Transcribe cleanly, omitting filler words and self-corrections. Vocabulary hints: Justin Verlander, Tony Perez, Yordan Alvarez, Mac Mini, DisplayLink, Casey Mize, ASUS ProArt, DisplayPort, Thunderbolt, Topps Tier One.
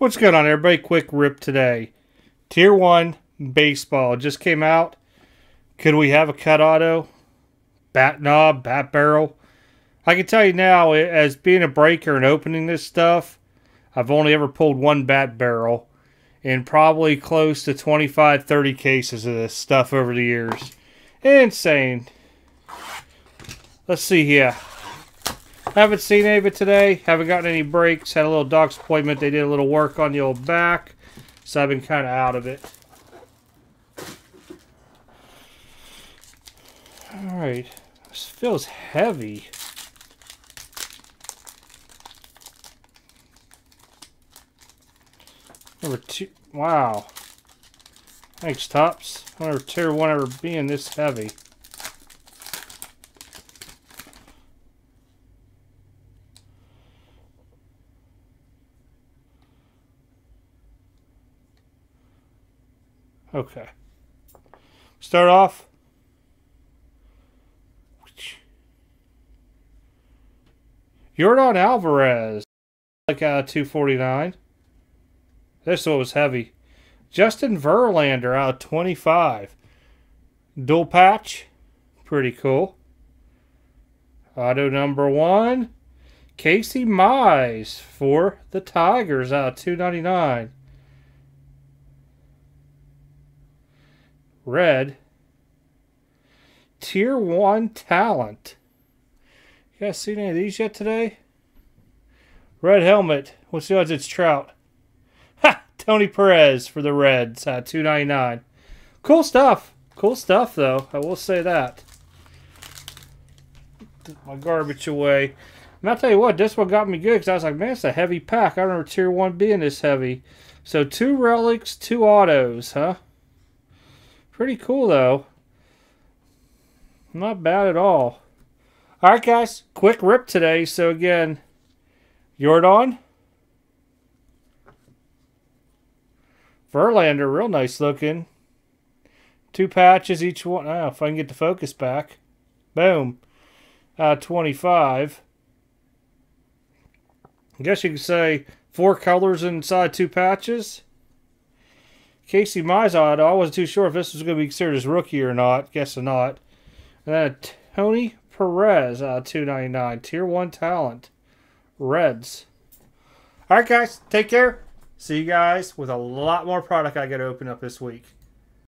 What's going on, everybody? Quick rip today. Tier 1 baseball just came out. Could we have a cut auto? Bat knob, bat barrel. I can tell you now, as being a breaker and opening this stuff, I've only ever pulled one bat barrel and probably close to 25-30 cases of this stuff over the years. Insane. Let's see here. Haven't seen any of it today. Haven't gotten any breaks. Had a little doc's appointment. They did a little work on the old back, so I've been kind of out of it. Alright. This feels heavy. Number two. Wow. Thanks, Topps. I don't remember Tier 1 ever being this heavy. Okay. Start off. Yordan Alvarez. Like out of 249. This one was heavy. Justin Verlander out of 25. Dual patch. Pretty cool. Auto number 1. Casey Mize for the Tigers out of 299. Red. Tier 1 talent. You guys seen any of these yet today? Red helmet. What's the odds it's Trout? Ha! Tony Perez for the Reds. $2.99. Cool stuff. Cool stuff, though. I will say that. Put my garbage away. And I'll tell you what, this one got me good because I was like, man, it's a heavy pack. I remember Tier 1 being this heavy. So 2 relics, 2 autos, huh? Pretty cool, though. Not bad at all. All right, guys. Quick rip today. So, again, Yordan. Verlander, real nice looking. 2 patches each one. Oh, if I can get the focus back. Boom. 25. I guess you could say 4 colors inside 2 patches. Casey Mize, I wasn't too sure if this was going to be considered as rookie or not. Guess not. And then Tony Perez, $2.99. Tier 1 talent. Reds. All right, guys. Take care. See you guys with a lot more product I got to open up this week.